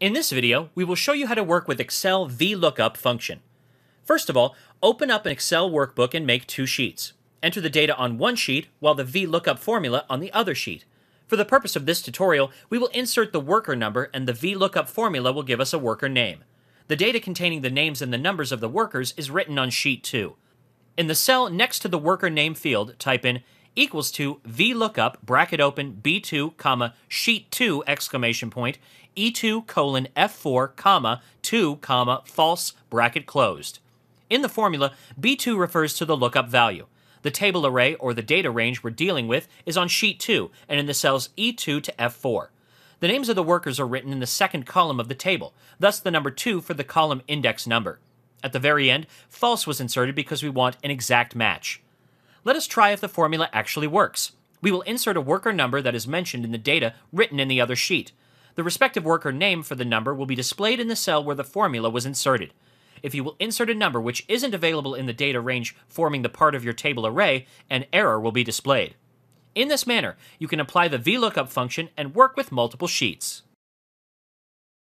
In this video, we will show you how to work with Excel VLOOKUP function. First of all, open up an Excel workbook and make two sheets. Enter the data on one sheet while the VLOOKUP formula on the other sheet. For the purpose of this tutorial, we will insert the worker number and the VLOOKUP formula will give us a worker name. The data containing the names and the numbers of the workers is written on Sheet 2. In the cell next to the worker name field, type in equals to VLOOKUP bracket open B2 comma Sheet2 exclamation point E2 colon F4 comma 2 comma false bracket closed. In the formula, B2 refers to the lookup value. The table array or the data range we're dealing with is on Sheet 2 and in the cells E2 to F4. The names of the workers are written in the second column of the table, thus the number 2 for the column index number. At the very end, false was inserted because we want an exact match. Let us try if the formula actually works. We will insert a worker number that is mentioned in the data written in the other sheet. The respective worker name for the number will be displayed in the cell where the formula was inserted. If you will insert a number which isn't available in the data range forming the part of your table array, an error will be displayed. In this manner, you can apply the VLOOKUP function and work with multiple sheets.